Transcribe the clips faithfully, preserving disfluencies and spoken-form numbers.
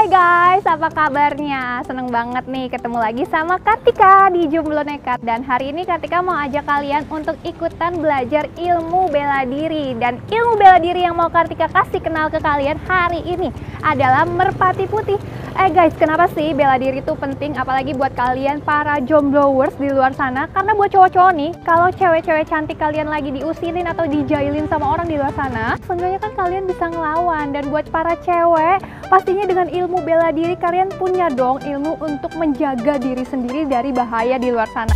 Hai guys, apa kabarnya? Seneng banget nih ketemu lagi sama Kartika di Jomblo Nekat. Dan hari ini Kartika mau ajak kalian untuk ikutan belajar ilmu bela diri. Dan ilmu bela diri yang mau Kartika kasih kenal ke kalian hari ini adalah merpati putih. Eh guys, kenapa sih bela diri itu penting? Apalagi buat kalian para jomblowers di luar sana. Karena buat cowok-cowok nih, kalau cewek-cewek cantik kalian lagi diusilin atau dijailin sama orang di luar sana, seenggaknya kan kalian bisa ngelawan. Dan buat para cewek, pastinya dengan ilmu bela diri kalian punya dong ilmu untuk menjaga diri sendiri dari bahaya di luar sana.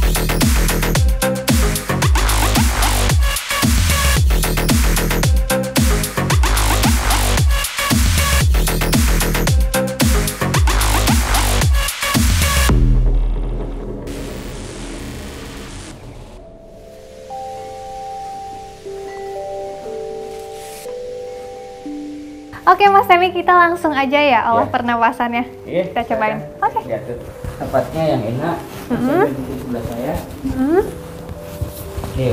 Oke Mas Temi, kita langsung aja ya olah ya. Pernapasannya. Iya, kita cobain. Oke. Okay. Tempatnya yang enak. Mas mm-hmm. Emen di sebelah saya. Mm-hmm. Oke.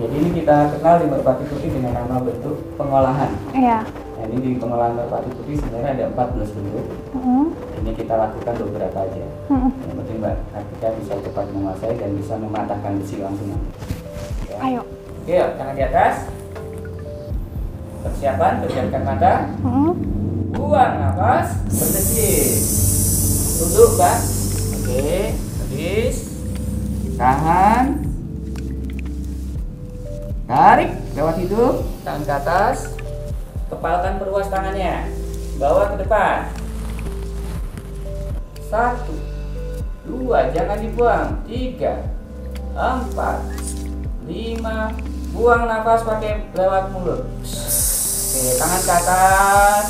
Jadi ini kita kenal di merpati putih dengan nama bentuk pengolahan. Iya. Nah, ini di pengolahan merpati putih sebenarnya ada empat belas bentuk. Mm-hmm. Ini kita lakukan beberapa aja. Mm-hmm. Yang penting Mbak, kita bisa cepat menguasai dan bisa mematahkan besi langsung. Ya. Ayo. Oke, tangan di atas. Persiapan, pejamkan mata, hmm. buang nafas, berdesir, tunduk Mbak, oke, habis, tahan, tarik, lewat hidung, tangan ke atas, kepalkan perluas tangannya, bawa ke depan, satu, dua, jangan dibuang, tiga, empat, lima, buang nafas pakai lewat mulut. Oke, tangan ke atas,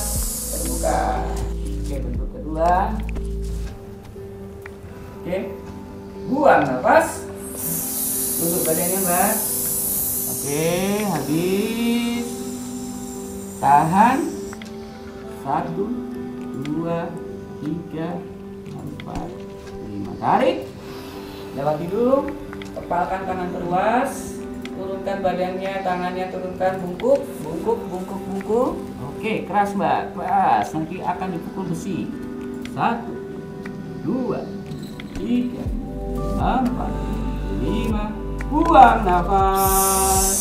terbuka. Oke, bentuk kedua. Oke, buang nafas, tunduk badannya Mbak. Oke, habis. Tahan. Satu, dua, tiga, empat, lima. Tarik. Lewat hidung, kepalkan tangan perluas. Turunkan badannya, tangannya turunkan, bungkuk, bungkuk, bungkuk, bungkuk. Oke, keras Mbak, keras. Nanti akan dipukul besi. Satu, dua, tiga, empat, lima. Buang nafas.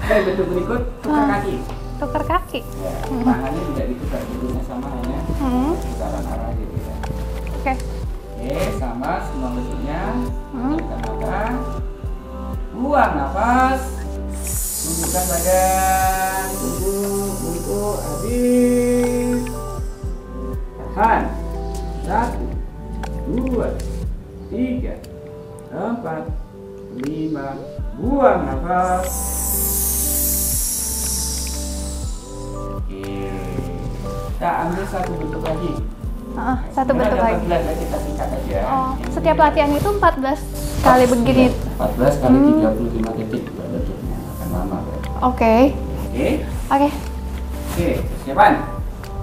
Oke, bentuk berikut tukar kaki. Tukar kaki. Ya, tangannya tidak ditukar, dulunya sama hanya putaran arah gitu ya. Oke. Oke, sama semua bentuknya. Kita buka, buang nafas, tundukkan badan, tunduk, tunduk, habis. Tahan. Satu, dua, tiga, empat, lima. Buang nafas. Oke. Kita ambil satu bentuk lagi. Uh, satu bentuk lagi. Kita singkat aja. Oh, setiap latihan itu empat belas kali begini. empat belas kali hmm. tiga puluh lima detik bentuknya akan lama. Oke. Oke. Oke. Oke, siapaan?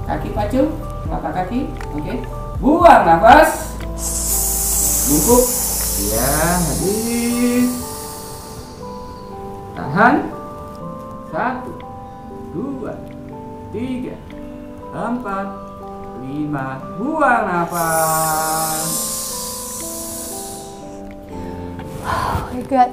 Kaki pacu, telapak kaki. Oke. Okay. Buang nafas. Bungkuk. Ya, habis. Tahan. Satu, dua, tiga, empat. Lima, buang nafas. Oh my god,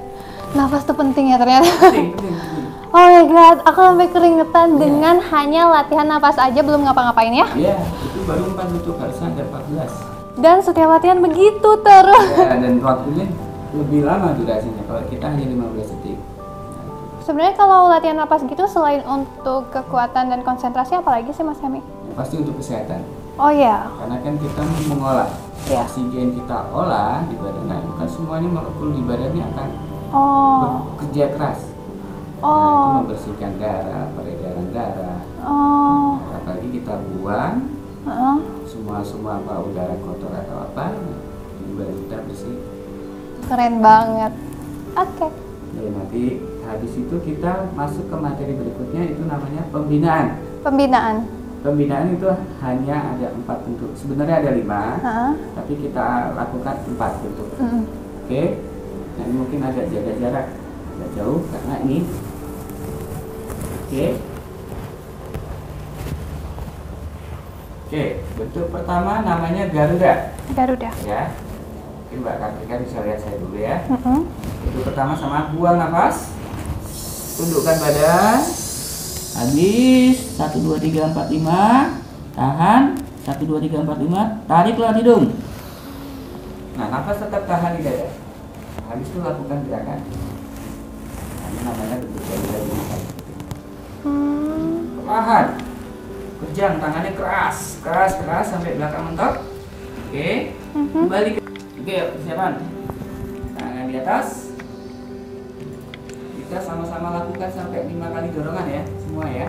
nafas tuh penting ya ternyata. Penting, penting, penting. Oh my god, aku sampai keringetan ya. Dengan hanya latihan nafas aja, belum ngapa-ngapain ya? Iya, itu baru empat bentuk, harusnya ada empat belas. Dan setiap latihan begitu terus. Ya, dan waktunya lebih lama durasinya, kalau kita hanya lima belas detik. Sebenarnya kalau latihan napas gitu selain untuk kekuatan dan konsentrasi apalagi sih Mas Hemi? Pasti untuk kesehatan. Oh iya. Karena kan kita mengolah. Ya. Oksigen kita olah di badan. Nah, bukan semuanya molekul di badannya akan oh. bekerja keras. Oh. Nah, itu membersihkan darah, peredaran darah. Oh. Nah, apalagi kita buang uh-huh. semua semua apa udara kotor atau apa, di badan kita bersih. Keren banget. Oke. Okay. Jadi nanti habis itu kita masuk ke materi berikutnya, itu namanya pembinaan. Pembinaan. Pembinaan itu hanya ada empat bentuk. Sebenarnya ada lima, ha? Tapi kita lakukan empat bentuk. Mm. Oke. Okay. Dan mungkin agak jaga jarak, agak jauh karena ini. Oke. Okay. Oke, bentuk pertama namanya Garuda. Garuda. Ya, mungkin Mbak Kartika bisa lihat saya dulu ya. Mm-hmm. Bentuk pertama sama, buang nafas, tundukkan badan, habis, satu, dua, tiga, empat, lima, tahan, satu, dua, tiga, empat, lima, tarik lewat hidung. Nah, nafas tetap tahan di dada. Habis itu lakukan gerakan. Nah, ini namanya bentuk Garuda. Tahan, kejang, tangannya keras, keras, keras sampai belakang mentok. Oke, kembali ke, oke, persiapan. Tangan di atas. Kita sama-sama lakukan sampai lima kali dorongan ya, semua ya.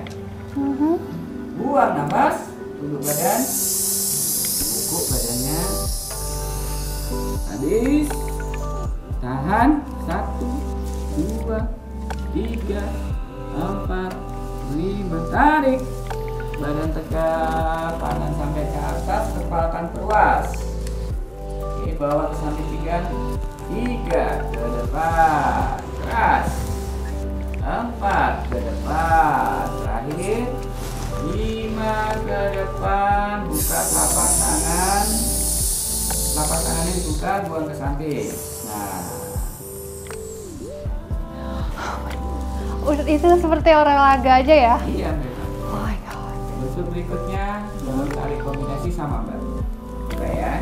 Buang nafas, tunduk badan, bungkuk badannya. Habis, tahan, satu, dua, tiga, empat, lima, tarik. Badan tegak, tangan sampai ke atas, kepala akan perluas. Oke, bawah sampai tiga, tiga ke depan, keras, empat ke depan, terakhir, lima ke depan, buka telapak tangan, telapak tangannya dibuka, buang ke samping. Nah, udah itu seperti olahraga aja ya? Iya. Bentuk berikutnya, jangan tarik kombinasi sama Mbak. Oke ya.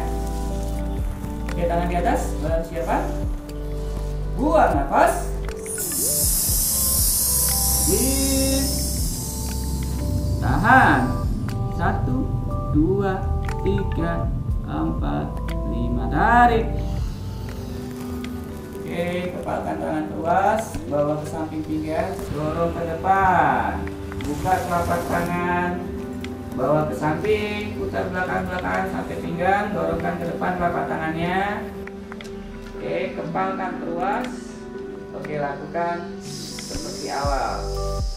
Oke, tangan di atas, siapa? Buang nafas. Bis. Tahan. Satu, dua, tiga, empat, lima, tarik. Oke, kepalkan tangan luas, bawa ke samping pinggang, dorong ke depan. Buka telapak tangan, bawa ke samping, putar belakang-belakang sampai pinggang, dorongkan ke depan telapak tangannya. Oke, kepalkan luas. Oke, lakukan seperti awal.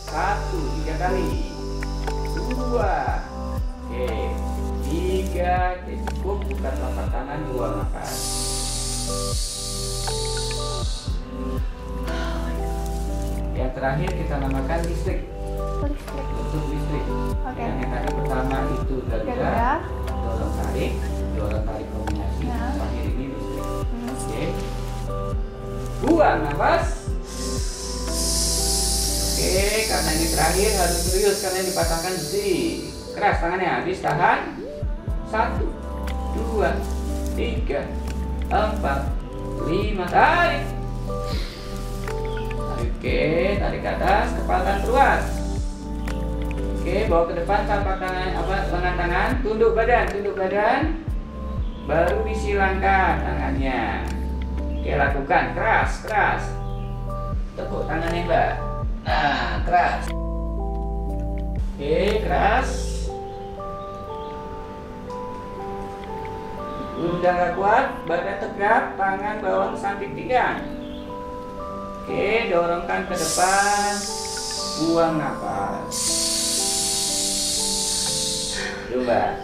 Satu, tiga kali. Dua. Oke, tiga. Cukup, buka telapak tangan, dua nafas. Yang terakhir kita namakan listrik. Bentuk listrik. Okay. Yang tadi pertama itu Garuda, dorong tarik, dorong tarik kombinasi. Nah. Terakhir ini listrik. Hmm. Oke. Okay. Buang nafas. Oke, okay, karena ini terakhir harus serius karena dipasangkan besi. Keras tangannya, habis tahan. Satu, dua, tiga, empat, lima, tarik. Oke, okay, tarik ke atas, kepalkan keluar. Oke, bawa ke depan telapak tangan, apa, lengan tangan, tunduk badan, tunduk badan, baru disilangkan tangannya. Oke, lakukan keras, keras, tepuk tangannya Mbak. Nah, keras. Oke, keras. Udah nggak kuat, badan tegak, tangan bawah samping pinggang. Oke, dorongkan ke depan, buang nafas. Coba.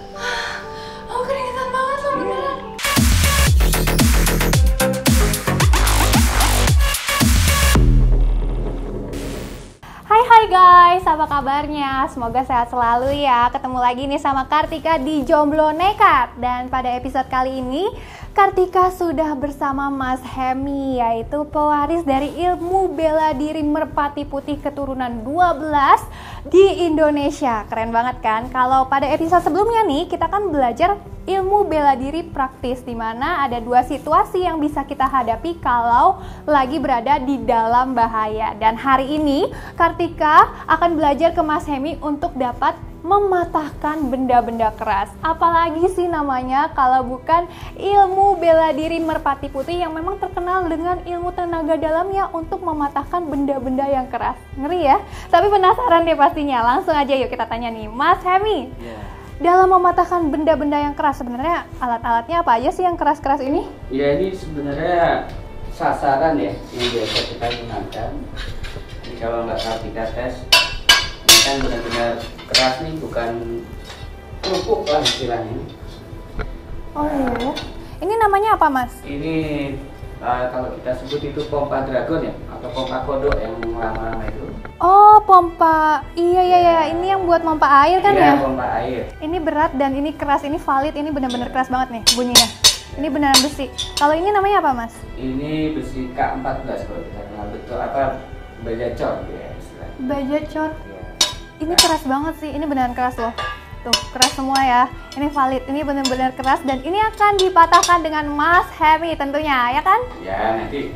Oh, keringetan banget loh, beneran. Hai hai guys, apa kabarnya? Semoga sehat selalu ya. Ketemu lagi nih sama Kartika di Jomblo Nekat. Dan pada episode kali ini Kartika sudah bersama Mas Hemi, yaitu pewaris dari ilmu bela diri Merpati Putih keturunan dua belas di Indonesia. Keren banget kan? Kalau pada episode sebelumnya nih, kita kan belajar ilmu bela diri praktis, di mana ada dua situasi yang bisa kita hadapi kalau lagi berada di dalam bahaya. Dan hari ini Kartika akan belajar ke Mas Hemi untuk dapat mematahkan benda-benda keras. Apalagi sih namanya kalau bukan ilmu bela diri Merpati Putih yang memang terkenal dengan ilmu tenaga dalamnya untuk mematahkan benda-benda yang keras. Ngeri ya? Tapi penasaran deh pastinya. Langsung aja yuk kita tanya nih, Mas Hemi. Yeah. Dalam mematahkan benda-benda yang keras, sebenarnya alat-alatnya apa aja sih yang keras-keras ini? Ya, ini sebenarnya sasaran ya yang biasa kita gunakan. Jadi kalau nggak Kartika tes, ini kan benar-benar keras nih, bukan kerupuk lah istilahnya. Oh iya, ini namanya apa Mas? Ini e, uh, kalau kita sebut itu pompa dragon ya, atau pompa kodok yang lama-lama itu. Oh, pompa, iya iya iya, ini yang buat pompa air kan ya? Iya, pompa air. Ini berat dan ini keras, ini valid, ini benar-benar keras banget nih bunyinya. Ini beneran besi. Kalau ini namanya apa, Mas? Ini besi K empat belas kalau kita kenal, betul apa baja cor ya istilahnya. Baja cor. Ya. Ini keras banget sih. Ini beneran keras loh. Tuh, keras semua ya. Ini valid. Ini bener-bener keras dan ini akan dipatahkan dengan Mas Hemi tentunya, ya kan? Ya, nanti.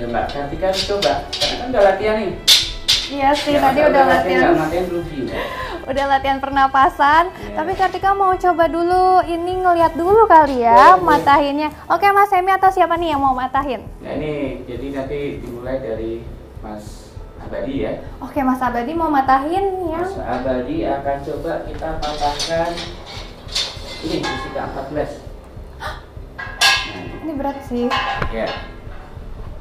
Ya, Mbak Kartika coba. Karena kan udah latihan nih. Iya sih, ya, tadi udah, udah latihan. latihan udah latihan pernapasan, yeah. Tapi Kartika mau coba dulu, ini ngeliat dulu kali ya, yeah, matahinnya. Oke, Mas Hemi atau siapa nih yang mau matahin? Nah ini, jadi nanti dimulai dari Mas Abadi ya. Oke, Mas Abadi mau matahin ya. Mas Abadi akan coba kita patahkan ini, besi keempat belas. Nah, ini berat sih. Ya,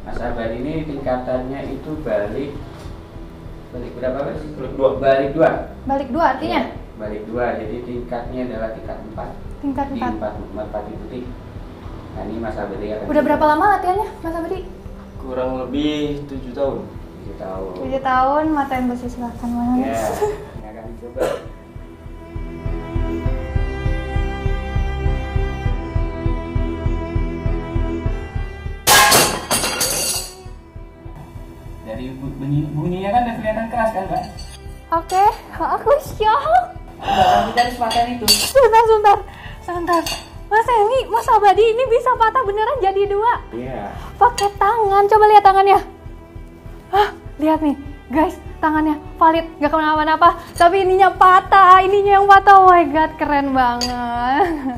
Mas Abadi ini tingkatannya itu balik. Balik berapa mas? Dua. Balik dua. Balik dua artinya? Ya, balik dua, jadi tingkatnya adalah tingkat empat. Tingkat empat. Di empat, Merpati Putih. Nah ini Mas Abadi akan. Udah berapa lama latihannya, Mas Abadi? Kurang lebih tujuh tahun. Tujuh tahun. Tujuh tahun, matain besi silahkan mas. Ya, ini akan dicoba. Bunyi, bunyinya kan udah kelihatan keras kan, Mbak? Oke, aku syok. Nah, kita harus makan itu. Sebentar, sebentar, sebentar. Mas Hemi, Mas Abadi ini bisa patah beneran jadi dua. Iya. Yeah. Pakai tangan, coba lihat tangannya. Hah, lihat nih, guys, tangannya valid, nggak kemana-mana. Tapi ininya patah, ininya yang patah. Oh my god, keren banget.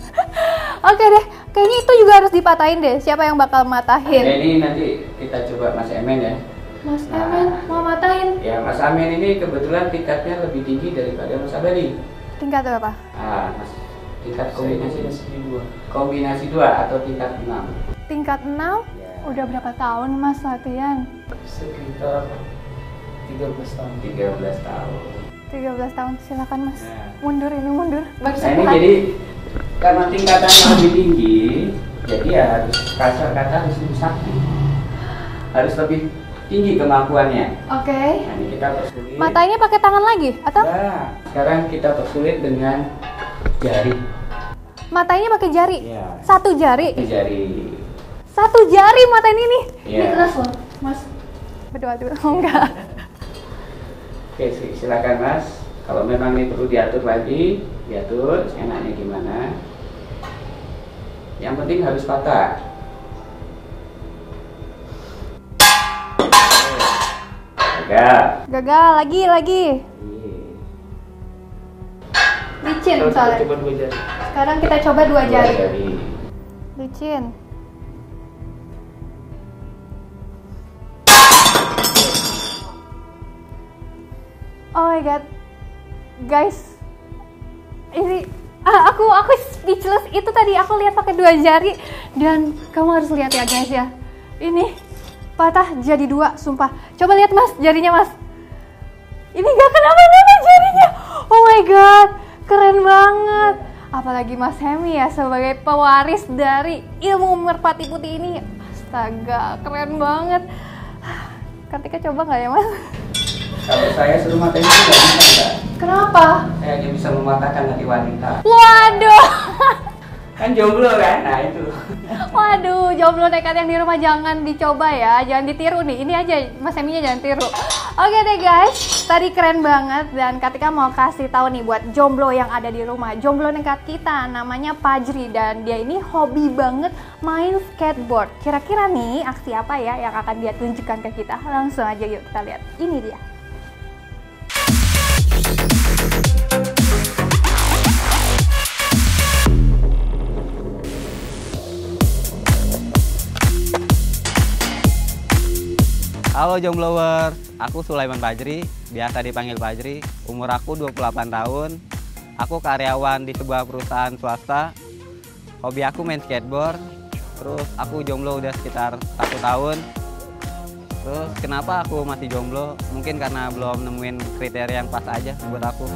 Oke deh, kayaknya itu juga harus dipatahin deh. Siapa yang bakal matahin? Oke, ini nanti kita coba Mas Emen ya. Mas nah, Emen mau matain? Ya, Mas Emen ini kebetulan tingkatnya lebih tinggi daripada Mas Abadi. Tingkat berapa? Ah, Mas. Tingkat kombinasi dua. Kombinasi dua atau tingkat enam. Tingkat enam? Ya. Udah berapa tahun Mas latihan? Sekitar tiga belas tahun. tiga belas tahun. tiga belas tahun. Silakan Mas. Nah. Mundur ini mundur. Bagus nah, ini kan? Jadi karena tingkatannya lebih tinggi, jadi ya harus kasar kata harus disakti. Harus lebih tinggi kemampuannya. Oke. Okay. Nah, ini kita persulit. Matanya pakai tangan lagi atau? Nah, sekarang kita persulit dengan jari. Matanya pakai jari. Ya. Satu jari. Satu jari. Satu jari mata ini nih. Ya. Ini keras loh, Mas. Berdoa dulu enggak? Oke, silakan Mas. Kalau memang ini perlu diatur lagi, diatur enaknya gimana. Yang penting harus patah. Gagal. Gagal lagi lagi. Licin soalnya. Sekarang kita coba dua jari. Licin. Oh my god, guys, ini ah, aku aku speechless. Itu tadi aku lihat pakai dua jari dan kamu harus lihat ya guys ya. Ini. Patah jadi dua, sumpah. Coba lihat mas, jarinya mas. Ini gak kenapa-napa jarinya. Oh my god, keren banget. Apalagi Mas Hemi ya sebagai pewaris dari ilmu merpati putih ini. Astaga, keren banget. Kartika coba nggak ya mas? Kalau saya suruh matain itu nggak bisa. Kenapa? Saya hanya bisa mematahkan hati wanita. Waduh. Kan jomblo kan? Nah itu. Waduh, jomblo nekat yang di rumah jangan dicoba ya, jangan ditiru nih. Ini aja Mas Hemi jangan tiru. Oke deh guys, tadi keren banget dan Kartika mau kasih tahu nih buat jomblo yang ada di rumah. Jomblo nekat kita namanya Pajri dan dia ini hobi banget main skateboard. Kira-kira nih aksi apa ya yang akan dia tunjukkan ke kita? Langsung aja yuk kita lihat. Ini dia. Halo Jomblowers, aku Sulaiman Pajri, biasa dipanggil Pajri. Umur aku dua puluh delapan tahun, aku karyawan di sebuah perusahaan swasta. Hobi aku main skateboard, terus aku jomblo udah sekitar satu tahun. Terus kenapa aku masih jomblo? Mungkin karena belum nemuin kriteria yang pas aja buat aku.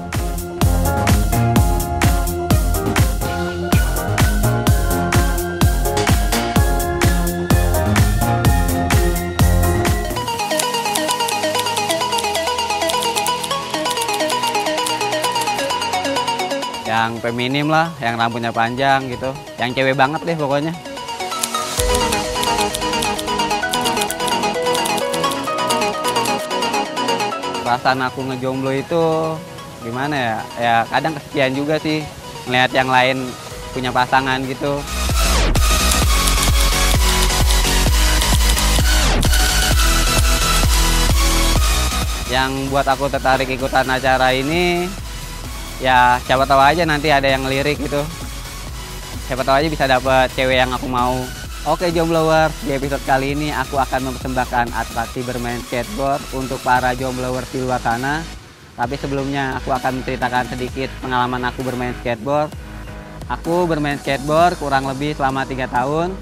yang feminim lah, yang rambutnya panjang gitu, yang cewek banget deh pokoknya. Perasaan aku ngejomblo itu gimana ya, ya kadang kesepian juga sih ngelihat yang lain punya pasangan gitu. Yang buat aku tertarik ikutan acara ini, ya siapa tahu aja nanti ada yang ngelirik gitu. Siapa tahu aja bisa dapet cewek yang aku mau. Oke Jomblowers, di episode kali ini aku akan mempersembahkan atraksi bermain skateboard untuk para Jomblowers di luar sana. Tapi sebelumnya aku akan menceritakan sedikit pengalaman aku bermain skateboard. Aku bermain skateboard kurang lebih selama tiga tahun.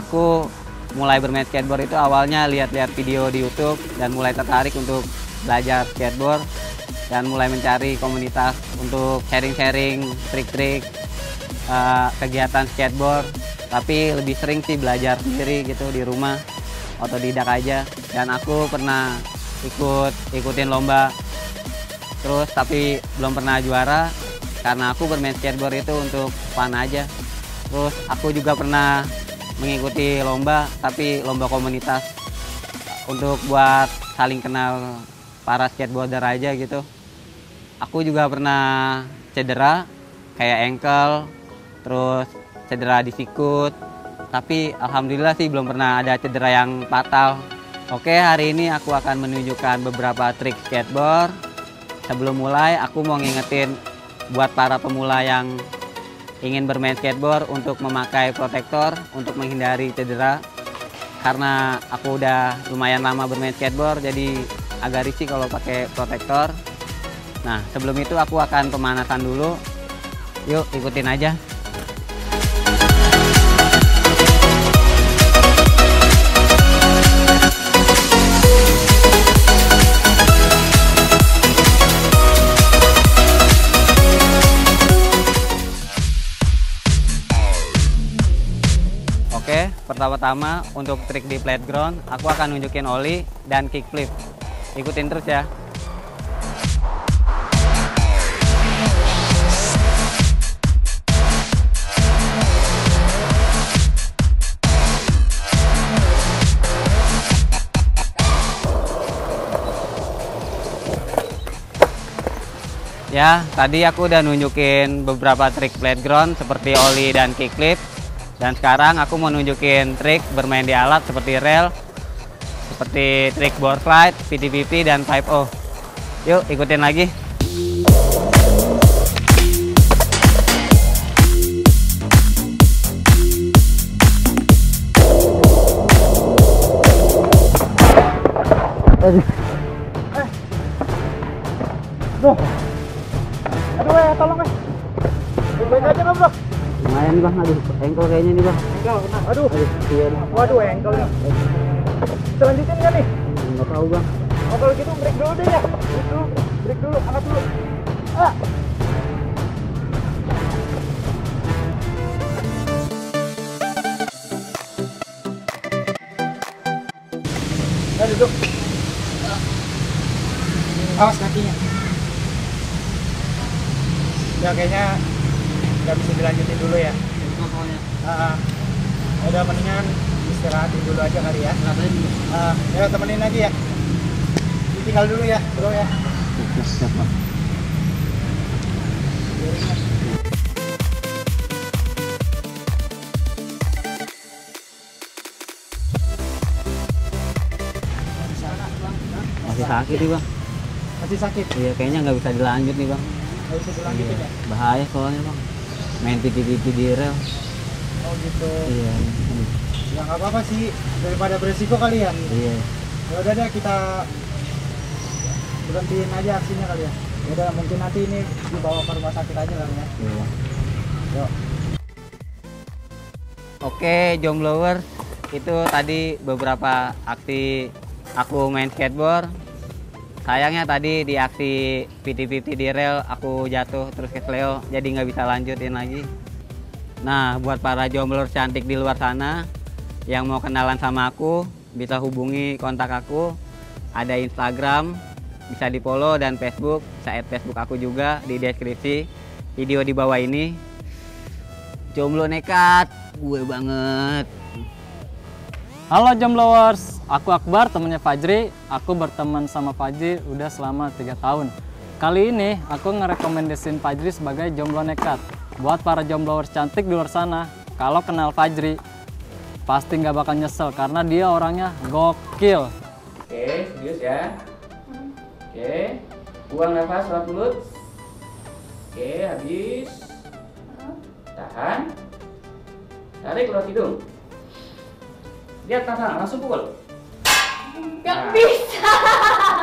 Aku mulai bermain skateboard itu awalnya lihat-lihat video di YouTube dan mulai tertarik untuk belajar skateboard. Dan mulai mencari komunitas untuk sharing-sharing trik-trik uh, kegiatan skateboard. Tapi lebih sering sih belajar sendiri gitu di rumah, otodidak aja. Dan aku pernah ikut ikutin lomba terus, tapi belum pernah juara karena aku bermain skateboard itu untuk fun aja. Terus aku juga pernah mengikuti lomba, tapi lomba komunitas untuk buat saling kenal para skateboarder aja gitu. Aku juga pernah cedera kayak ankle, terus cedera di sikut, tapi alhamdulillah sih belum pernah ada cedera yang fatal. Oke, hari ini aku akan menunjukkan beberapa trik skateboard. Sebelum mulai, aku mau ngingetin buat para pemula yang ingin bermain skateboard untuk memakai protektor untuk menghindari cedera. Karena aku udah lumayan lama bermain skateboard, jadi agak risih kalau pakai protektor. Nah, sebelum itu aku akan pemanasan dulu. Yuk, ikutin aja. Pertama-tama untuk trik di playground, aku akan nunjukin ollie dan kickflip. Ikutin terus ya. Ya, tadi aku udah nunjukin beberapa trik playground seperti ollie dan kickflip. Dan sekarang aku mau nunjukin trik bermain di alat seperti rel, seperti trik board slide, fifty fifty, dan five oh. Yuk, ikutin lagi. Aduh. Eh. Duh. Aduh, eh, tolong, eh. Baik aja nggak, bro? Lumayan nih bang, aduh, engkel kayaknya nih bang. Engkel, aduh, aduh, iya, waduh, engkel nih. Kita lanjutin nggak nih? Nggak tahu bang. Oh kalau gitu break dulu deh ya, break dulu, break dulu, angkat dulu. Ah. Nah, duduk. Awas kakinya. Ya kayaknya nggak bisa dilanjutin dulu ya. Uh, udah mendingan istirahatin dulu aja kali ya. Uh, ya temenin lagi ya. Ditinggal dulu ya, bro ya. Masih sakit nih bang. Masih sakit. Iya kayaknya nggak bisa dilanjut nih bang. Nggak bisa dilanjutin ya. Bahaya soalnya bang. Main pipi-pipi di rel. Oh gitu. Iya. Ya nggak apa-apa sih, daripada beresiko kali ya. Iya. Ya udah deh kita berhentiin aja aksinya kali ya. Ya udah mungkin nanti ini dibawa ke rumah sakit aja lah ya. Iya. Yuk. Oke, Jomblowers, itu tadi beberapa aksi aku main skateboard. Sayangnya tadi di aksi fifty fifty di rel aku jatuh terus kesleo, jadi nggak bisa lanjutin lagi. Nah, buat para jomblor cantik di luar sana yang mau kenalan sama aku, bisa hubungi kontak aku. Ada Instagram, bisa di follow, dan Facebook. Saya Facebook aku juga di deskripsi. video di bawah ini. Jomblo nekat, gue banget. Halo Jomblowers, aku Akbar, temannya Pajri. Aku berteman sama Pajri udah selama tiga tahun. Kali ini aku ngerekomendasiin Pajri sebagai jomblo nekat. Buat para Jomblowers cantik di luar sana, kalau kenal Pajri, pasti nggak bakal nyesel karena dia orangnya gokil. Oke, serius ya. Oke, buang nafas lewat mulut. Oke, habis. Tahan. Tarik lewat hidung. Lihat tangan, langsung pukul. Gak nah. Bisa.